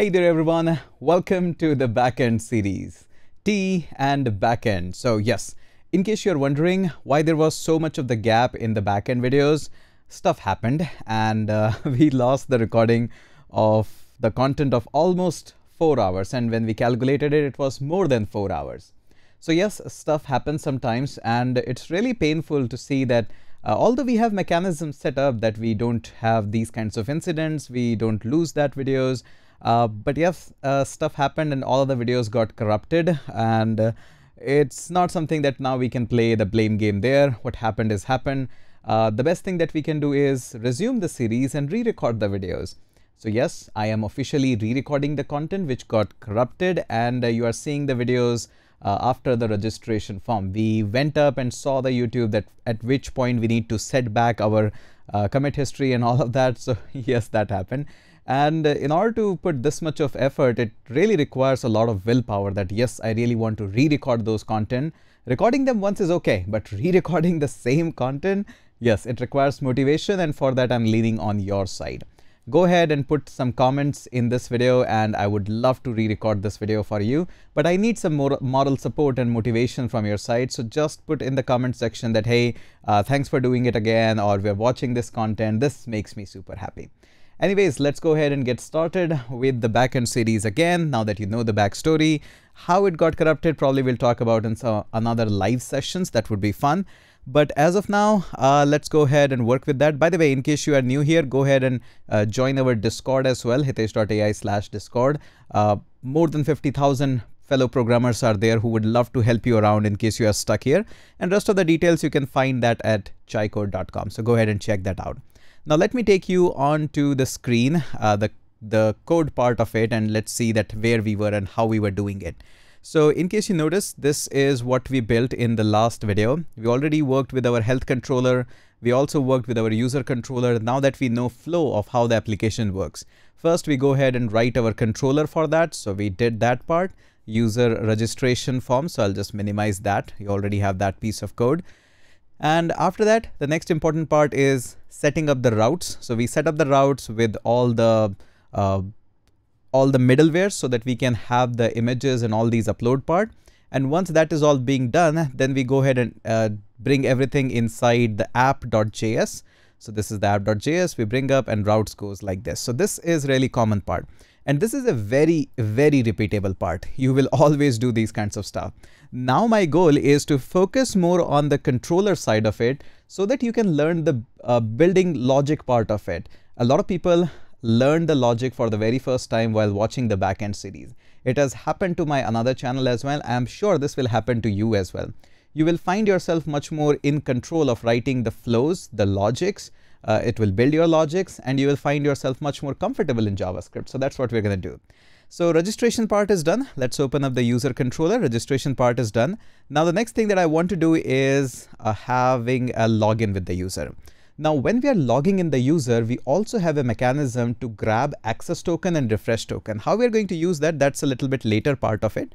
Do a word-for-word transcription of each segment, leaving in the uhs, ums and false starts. Hey there everyone, welcome to the backend series, T and backend. So yes, in case you're wondering why there was so much of the gap in the backend videos, stuff happened and uh, we lost the recording of the content of almost four hours. And when we calculated it, it was more than four hours. So yes, stuff happens sometimes and it's really painful to see that Uh, although we have mechanisms set up that we don't have these kinds of incidents, we don't lose that videos, uh, but yes, uh, stuff happened and all of the videos got corrupted, and uh, it's not something that now we can play the blame game there. What happened is happened. Uh, the best thing that we can do is resume the series and re-record the videos. So yes, I am officially re-recording the content which got corrupted, and uh, you are seeing the videos Uh, after the registration form. We went up and saw the YouTube that at which point we need to set back our uh, commit history and all of that. So yes, that happened. And uh, in order to put this much of effort, it really requires a lot of willpower that yes, I really want to re-record those content. Recording them once is okay, but re-recording the same content, yes, it requires motivation, and for that I'm leaning on your side. Go ahead and put some comments in this video, and I would love to re-record this video for you, but I need some more moral support and motivation from your side. So just put in the comment section that, hey, uh, thanks for doing it again, or we're watching this content. This makes me super happy. Anyways, let's go ahead and get started with the backend series again. Now that you know the backstory, how it got corrupted, probably we'll talk about in some another live sessions. That would be fun. But as of now, uh, let's go ahead and work with that. By the way, in case you are new here, go ahead and uh, join our Discord as well, Hitesh.ai slash Discord. Uh, more than fifty thousand fellow programmers are there who would love to help you around in case you are stuck here. And rest of the details, you can find that at chaicode dot com. So go ahead and check that out. Now, let me take you on to the screen, uh, the, the code part of it, and let's see that where we were and how we were doing it. So in case you notice, this is what we built in the last video. We already worked with our health controller. We also worked with our user controller. Now that we know flow of how the application works, first we go ahead and write our controller for that. So we did that part, user registration form. So I'll just minimize that. You already have that piece of code. And after that, the next important part is setting up the routes. So we set up the routes with all the uh, all the middleware so that we can have the images and all these upload part. And once that is all being done, then we go ahead and uh, bring everything inside the app.js. So this is the app.js we bring up, and routes goes like this. So this is really common part. And this is a very, very repeatable part. You will always do these kinds of stuff. Now my goal is to focus more on the controller side of it so that you can learn the uh, building logic part of it. A lot of people learn the logic for the very first time while watching the backend series. It has happened to my another channel as well. I am sure this will happen to you as well. You will find yourself much more in control of writing the flows, the logics. Uh, it will build your logics, and you will find yourself much more comfortable in JavaScript. So that's what we're going to do. So registration part is done. Let's open up the user controller. Registration part is done. Now the next thing that I want to do is uh, having a login with the user. Now, when we are logging in the user, we also have a mechanism to grab access token and refresh token. How we're going to use that, that's a little bit later part of it.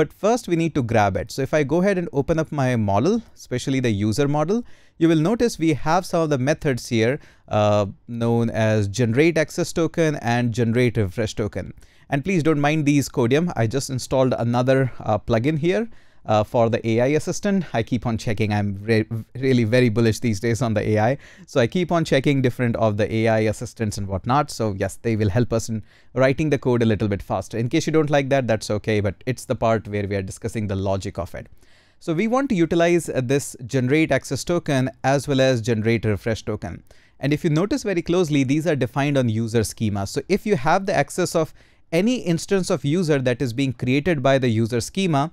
But first we need to grab it. So if I go ahead and open up my model, especially the user model, you will notice we have some of the methods here uh, known as generate access token and generate refresh token. And please don't mind these Codium. I just installed another uh, plugin here. Uh, for the A I assistant, I keep on checking. I'm re really very bullish these days on the A I. So I keep on checking different of the A I assistants and whatnot. So yes, they will help us in writing the code a little bit faster. In case you don't like that, that's okay. But it's the part where we are discussing the logic of it. So we want to utilize uh, this generate access token as well as generate refresh token. And if you notice very closely, these are defined on user schema. So if you have the access of any instance of user that is being created by the user schema,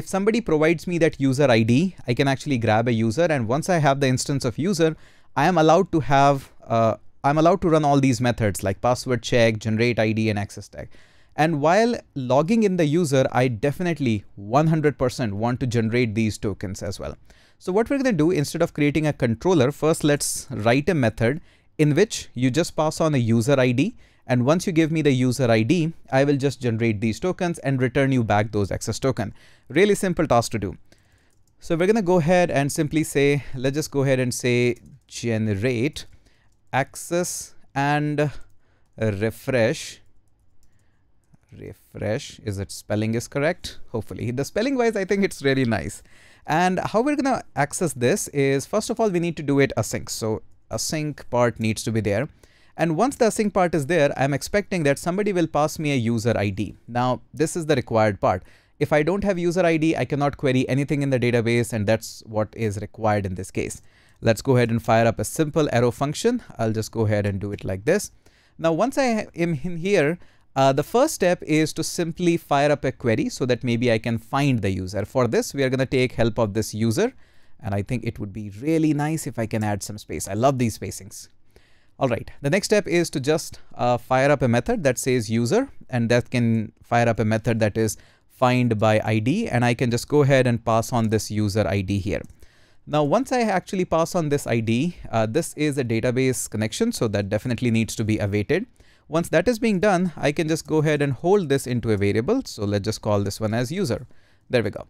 if somebody provides me that user I D, I can actually grab a user, and once I have the instance of user, I am allowed to have, uh, I'm allowed to run all these methods like password check, generate I D, and access tag. And while logging in the user, I definitely one hundred percent want to generate these tokens as well. So what we're going to do, instead of creating a controller, first let's write a method in which you just pass on a user I D. And once you give me the user I D, I will just generate these tokens and return you back those access token. Really simple task to do. So we're going to go ahead and simply say, let's just go ahead and say generate access and refresh refresh. Is it spelling is correct? Hopefully. The spelling wise, I think it's really nice. And how we're going to access this is, first of all, we need to do it async. So async part needs to be there. And once the async part is there, I'm expecting that somebody will pass me a user I D. Now, this is the required part. If I don't have user I D, I cannot query anything in the database, and that's what is required in this case. Let's go ahead and fire up a simple arrow function. I'll just go ahead and do it like this. Now, once I am in here, uh, the first step is to simply fire up a query so that maybe I can find the user. For this, we are going to take help of this user, and I think it would be really nice if I can add some space. I love these spacings. All right, the next step is to just uh, fire up a method that says user, and that can fire up a method that is find by I D, and I can just go ahead and pass on this user I D here. Now, once I actually pass on this I D, uh, this is a database connection, so that definitely needs to be awaited. Once that is being done, I can just go ahead and hold this into a variable. So let's just call this one as user. There we go.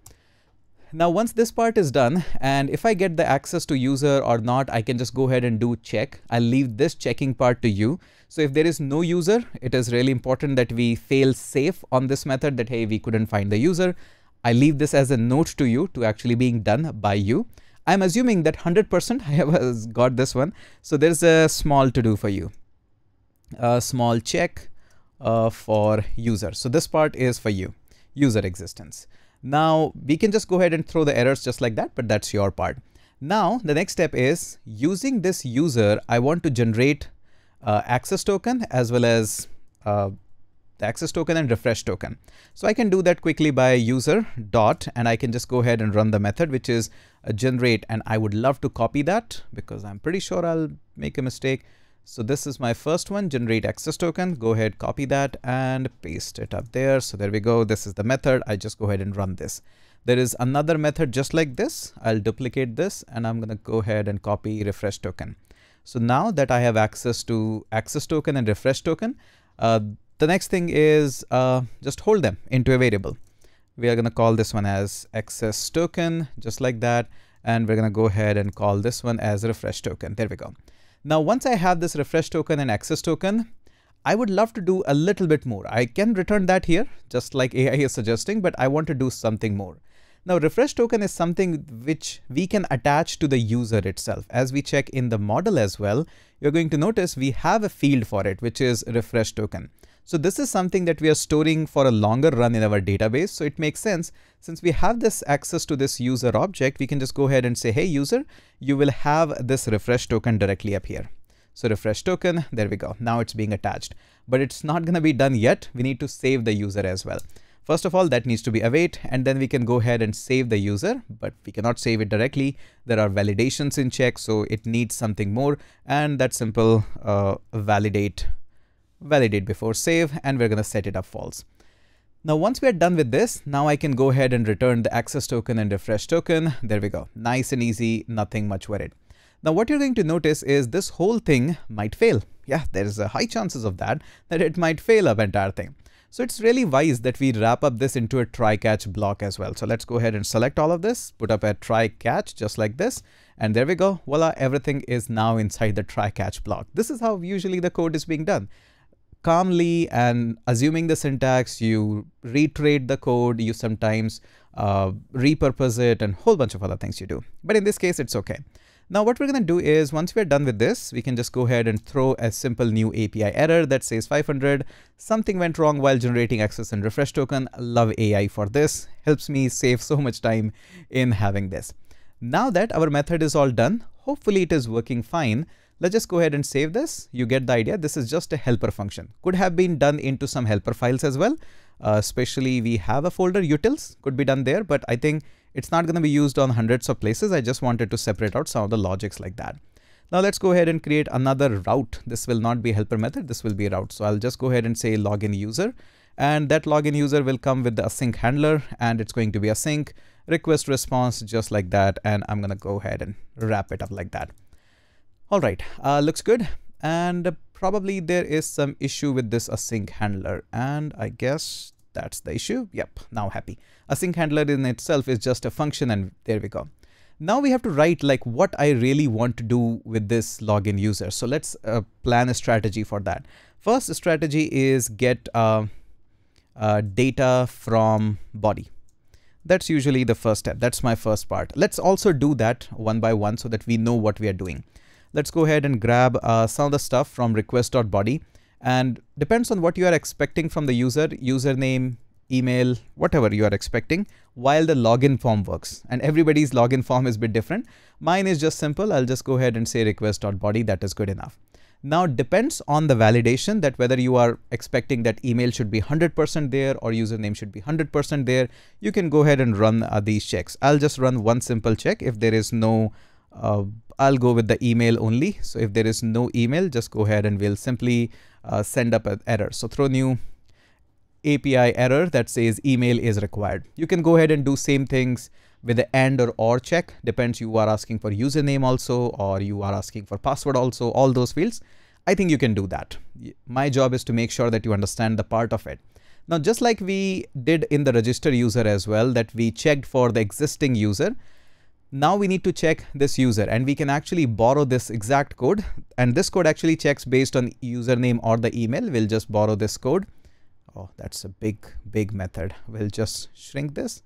Now, once this part is done, and if I get the access to user or not, I can just go ahead and do check. I'll leave this checking part to you. So if there is no user, it is really important that we fail safe on this method that, hey, we couldn't find the user. I leave this as a note to you to actually being done by you. I'm assuming that one hundred percent I have got this one. So there's a small to do for you. A small check uh, for user. So this part is for you, user existence. Now, we can just go ahead and throw the errors just like that, but that's your part. Now, the next step is using this user, I want to generate uh, access token as well as uh, the access token and refresh token. So I can do that quickly by user dot, and I can just go ahead and run the method, which is generate, and I would love to copy that because I'm pretty sure I'll make a mistake. So this is my first one, generate access token. Go ahead, copy that and paste it up there. So there we go. This is the method. I just go ahead and run this. There is another method just like this. I'll duplicate this, and I'm going to go ahead and copy refresh token. So now that I have access to access token and refresh token, uh, the next thing is uh, just hold them into a variable. We are going to call this one as access token, just like that. And we're going to go ahead and call this one as refresh token. There we go. Now, once I have this refresh token and access token, I would love to do a little bit more. I can return that here, just like A I is suggesting, but I want to do something more. Now, refresh token is something which we can attach to the user itself. As we check in the model as well, you're going to notice we have a field for it, which is refresh token. So this is something that we are storing for a longer run in our database. So it makes sense, since we have this access to this user object, we can just go ahead and say, hey, user, you will have this refresh token directly up here. So refresh token, there we go. Now it's being attached, but it's not going to be done yet. We need to save the user as well. First of all, that needs to be await, and then we can go ahead and save the user, but we cannot save it directly. There are validations in check, so it needs something more, and that simple uh, validate validate before save, and we're going to set it up false. Now, once we are done with this, now I can go ahead and return the access token and refresh token. There we go. Nice and easy, nothing much worried. Now, what you're going to notice is this whole thing might fail. Yeah, there's a high chances of that, that it might fail up entire thing. So it's really wise that we wrap up this into a try catch block as well. So let's go ahead and select all of this, put up a try catch just like this. And there we go. Voila, everything is now inside the try catch block. This is how usually the code is being done. Calmly and assuming the syntax, you reiterate the code, you sometimes uh, repurpose it, and a whole bunch of other things you do. But in this case, it's okay. Now, what we're going to do is, once we're done with this, we can just go ahead and throw a simple new A P I error that says five hundred. Something went wrong while generating access and refresh token. Love A I for this. Helps me save so much time in having this. Now that our method is all done, hopefully it is working fine. Let's just go ahead and save this. You get the idea. This is just a helper function. Could have been done into some helper files as well. Uh, especially we have a folder utils, could be done there, but I think it's not going to be used on hundreds of places. I just wanted to separate out some of the logics like that. Now let's go ahead and create another route. This will not be a helper method. This will be a route. So I'll just go ahead and say login user, and that login user will come with the async handler, and it's going to be async request response just like that. And I'm going to go ahead and wrap it up like that. All right, uh, looks good, and probably there is some issue with this async handler, and I guess that's the issue. Yep, now happy. Async handler in itself is just a function, and there we go. Now we have to write like what I really want to do with this login user. So let's uh, plan a strategy for that. First strategy is get uh, uh, data from body. That's usually the first step. That's my first part. Let's also do that one by one so that we know what we are doing. Let's go ahead and grab uh, some of the stuff from request.body, and depends on what you are expecting from the user, username, email, whatever you are expecting, while the login form works. And everybody's login form is a bit different. Mine is just simple. I'll just go ahead and say request.body. That is good enough. Now it depends on the validation, that whether you are expecting that email should be one hundred percent there or username should be one hundred percent there. You can go ahead and run uh, these checks. I'll just run one simple check. If there is no, uh, I'll go with the email only. So if there is no email, just go ahead and we'll simply uh, send up an error. So throw new A P I error that says email is required. You can go ahead and do same things with the AND or OR check. Depends, you are asking for username also, or you are asking for password also, all those fields. I think you can do that. My job is to make sure that you understand the part of it. Now, just like we did in the register user as well, that we checked for the existing user. Now we need to check this user, and we can actually borrow this exact code. And this code actually checks based on username or the email. We'll just borrow this code. Oh, that's a big, big method. We'll just shrink this,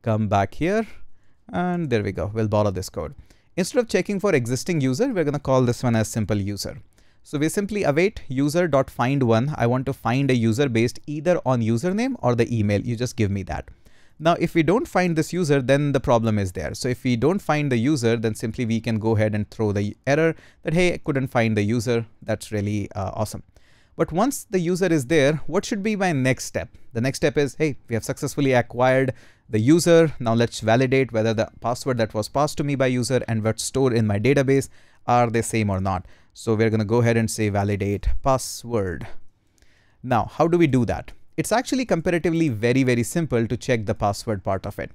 come back here, and there we go. We'll borrow this code. Instead of checking for existing user, we're going to call this one as simple user. So we simply await user.findOne. I want to find a user based either on username or the email. You just give me that. Now, if we don't find this user, then the problem is there. So if we don't find the user, then simply we can go ahead and throw the error that, hey, I couldn't find the user. That's really uh, awesome. But once the user is there, what should be my next step? The next step is, hey, we have successfully acquired the user. Now let's validate whether the password that was passed to me by user and what's stored in my database are the same or not. So we're going to go ahead and say validate password. Now, how do we do that? It's actually comparatively very, very simple to check the password part of it.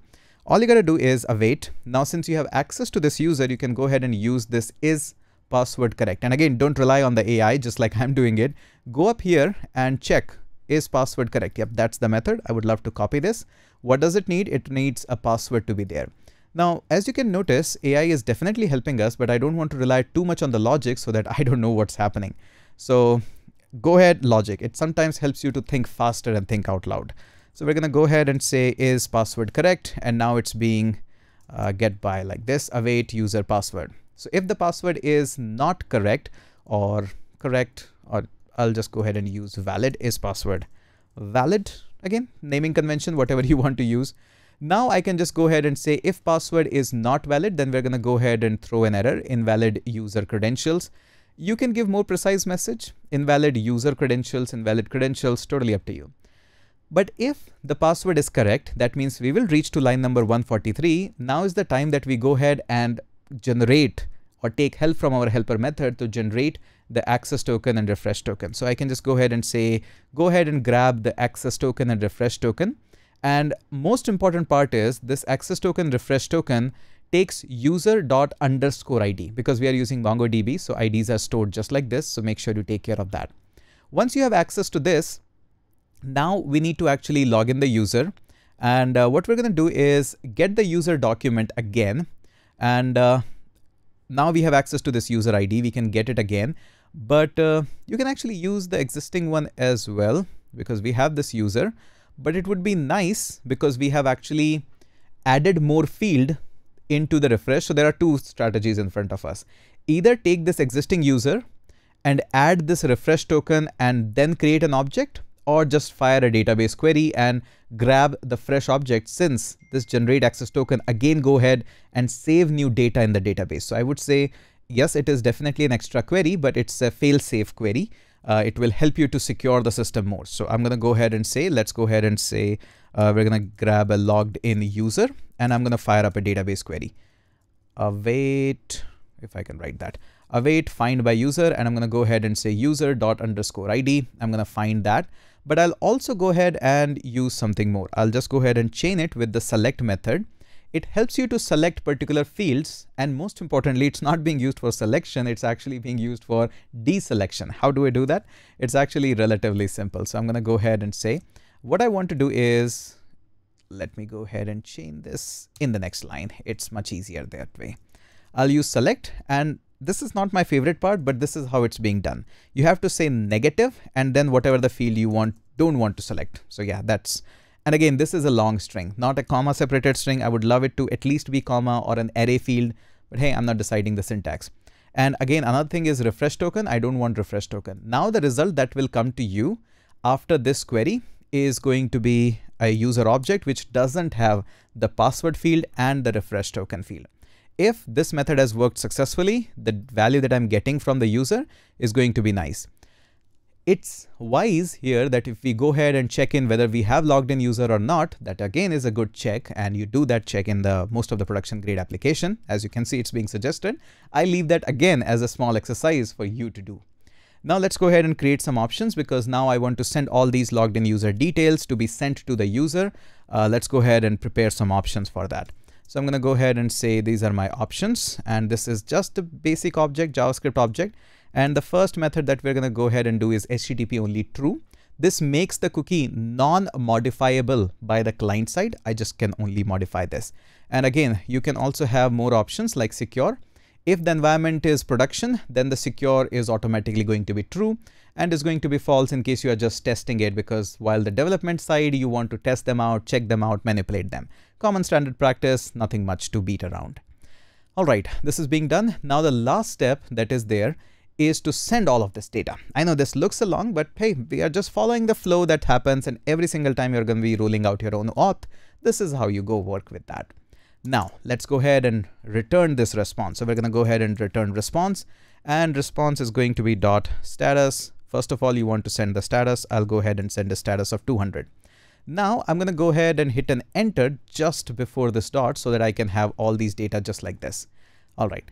All you got to do is await. Now, since you have access to this user, you can go ahead and use this is password correct. And again, don't rely on the A I, just like I'm doing it. Go up here and check, is password correct? Yep, that's the method. I would love to copy this. What does it need? It needs a password to be there. Now, as you can notice, A I is definitely helping us, but I don't want to rely too much on the logic so that I don't know what's happening. So go ahead, logic. It sometimes helps you to think faster and think out loud. So we're going to go ahead and say, is password correct? And now it's being uh, get by like this, await user password. So if the password is not correct or correct, or I'll just go ahead and use valid is password. Valid, again, naming convention, whatever you want to use. Now I can just go ahead and say if password is not valid, then we're going to go ahead and throw an error, invalid user credentials. You can give more precise message, invalid user credentials, invalid credentials, totally up to you. But if the password is correct, that means we will reach to line number one forty-three. Now is the time that we go ahead and generate or take help from our helper method to generate the access token and refresh token. So I can just go ahead and say, go ahead and grab the access token and refresh token. And most important part is this access token refresh token takes user dot underscore I D, because we are using MongoDB. So I Ds are stored just like this. So make sure you take care of that. Once you have access to this, now we need to actually log in the user. And uh, what we're going to do is get the user document again. And uh, now we have access to this user I D. We can get it again, but uh, you can actually use the existing one as well, because we have this user, but it would be nice because we have actually added more field into the refresh. So there are two strategies in front of us. Either take this existing user and add this refresh token and then create an object, or just fire a database query and grab the fresh object, since this generate access token again go ahead and save new data in the database. So I would say, yes, it is definitely an extra query, but it's a fail-safe query. Uh, it will help you to secure the system more. So I'm going to go ahead and say, let's go ahead and say, uh, we're going to grab a logged in user and I'm going to fire up a database query. Await, if I can write that, await find by user. And I'm going to go ahead and say user dot underscore I D. I'm going to find that. But I'll also go ahead and use something more. I'll just go ahead and chain it with the select method. It helps you to select particular fields. And most importantly, it's not being used for selection. It's actually being used for deselection. How do I do that? It's actually relatively simple. So I'm going to go ahead and say what I want to do is, let me go ahead and chain this in the next line. It's much easier that way. I'll use select, and this is not my favorite part, but this is how it's being done. You have to say negative and then whatever the field you want don't want to select. So yeah, that's, and again, this is a long string, not a comma separated string. I would love it to at least be comma or an array field, but hey, I'm not deciding the syntax. And again, another thing is refresh token. I don't want refresh token. Now the result that will come to you after this query is going to be a user object, which doesn't have the password field and the refresh token field. If this method has worked successfully, the value that I'm getting from the user is going to be nice. It's wise here that if we go ahead and check in whether we have logged in user or not, that again is a good check, and you do that check in the most of the production grade application. As you can see, it's being suggested. I leave that again as a small exercise for you to do. Now let's go ahead and create some options, because now I want to send all these logged in user details to be sent to the user. Uh, let's go ahead and prepare some options for that. So I'm going to go ahead and say these are my options, and this is just a basic object, JavaScript object. And the first method that we're going to go ahead and do is H T T P only true. This makes the cookie non-modifiable by the client side. I just can only modify this. And again, you can also have more options like secure. If the environment is production, then the secure is automatically going to be true and is going to be false in case you are just testing it, because while the development side, you want to test them out, check them out, manipulate them. Common standard practice, nothing much to beat around. All right, this is being done. Now the last step that is there is to send all of this data. I know this looks long, but hey, we are just following the flow that happens, and every single time you're going to be rolling out your own auth, this is how you go work with that. Now let's go ahead and return this response. So we're going to go ahead and return response, and response is going to be dot status. First of all, you want to send the status. I'll go ahead and send a status of two hundred. Now I'm going to go ahead and hit an enter just before this dot so that I can have all these data just like this. All right.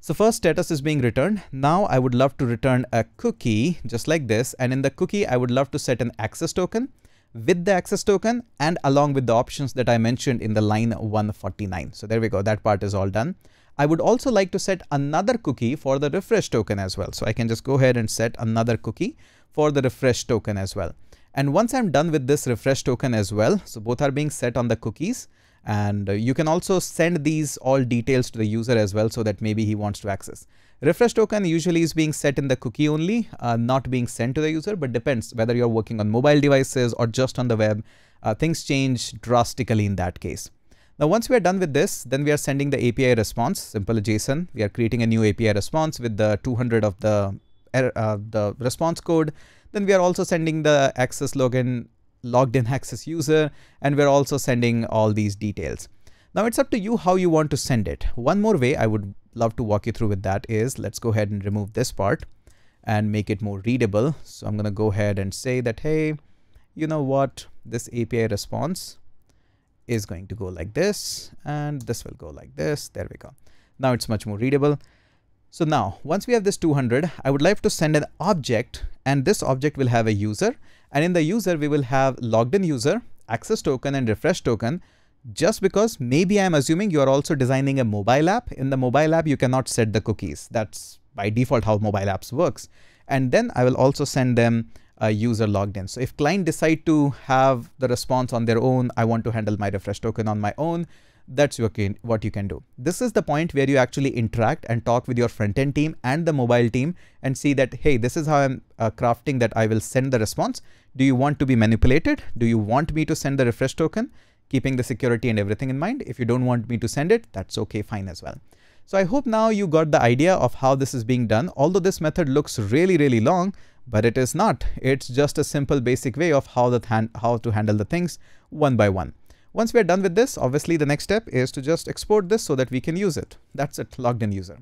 So first status is being returned. Now I would love to return a cookie just like this. And in the cookie, I would love to set an access token. With the access token and along with the options that I mentioned in the line one forty-nine. So there we go, that part is all done. I would also like to set another cookie for the refresh token as well. So I can just go ahead and set another cookie for the refresh token as well. And once I'm done with this refresh token as well, so both are being set on the cookies, and you can also send these all details to the user as well so that maybe he wants to access. Refresh token usually is being set in the cookie only, uh, not being sent to the user, but depends whether you're working on mobile devices or just on the web. Uh, things change drastically in that case. Now, once we are done with this, then we are sending the A P I response, simple JSON. We are creating a new A P I response with the two hundred of the, uh, the response code. Then we are also sending the access login, logged in access user, and we're also sending all these details. Now it's up to you how you want to send it. One more way I would love to walk you through with that is, let's go ahead and remove this part and make it more readable. So I'm going to go ahead and say that, hey, you know what, this A P I response is going to go like this, and this will go like this. There we go. Now it's much more readable. So now once we have this two hundred, I would like to send an object, and this object will have a user. And in the user, we will have logged in user, access token, and refresh token, just because maybe I'm assuming you are also designing a mobile app. In the mobile app, you cannot set the cookies. That's by default how mobile apps works. And then I will also send them a user logged in. So if client decide to have the response on their own, I want to handle my refresh token on my own, that's what you can do. This is the point where you actually interact and talk with your front-end team and the mobile team and see that, hey, this is how I'm uh, crafting that I will send the response. Do you want to be manipulated? Do you want me to send the refresh token, keeping the security and everything in mind? If you don't want me to send it, that's okay, fine as well. So I hope now you got the idea of how this is being done. Although this method looks really, really long, but it is not. It's just a simple basic way of how, the how to handle the things one by one. Once we're done with this, obviously the next step is to just export this so that we can use it. That's it, logged in user.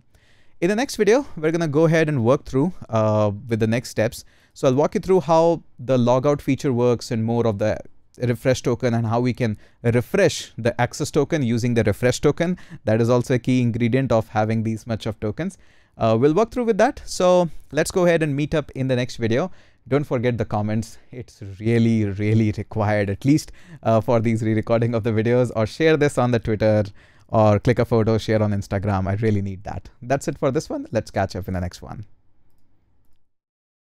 In the next video, we're going to go ahead and work through uh, with the next steps. So I'll walk you through how the logout feature works and more of the refresh token and how we can refresh the access token using the refresh token. That is also a key ingredient of having these much of tokens. Uh, we'll walk through with that. So let's go ahead and meet up in the next video. Don't forget the comments. It's really, really required, at least uh, for these re-recording of the videos, or share this on the Twitter, or click a photo, share on Instagram. I really need that. That's it for this one. Let's catch up in the next one.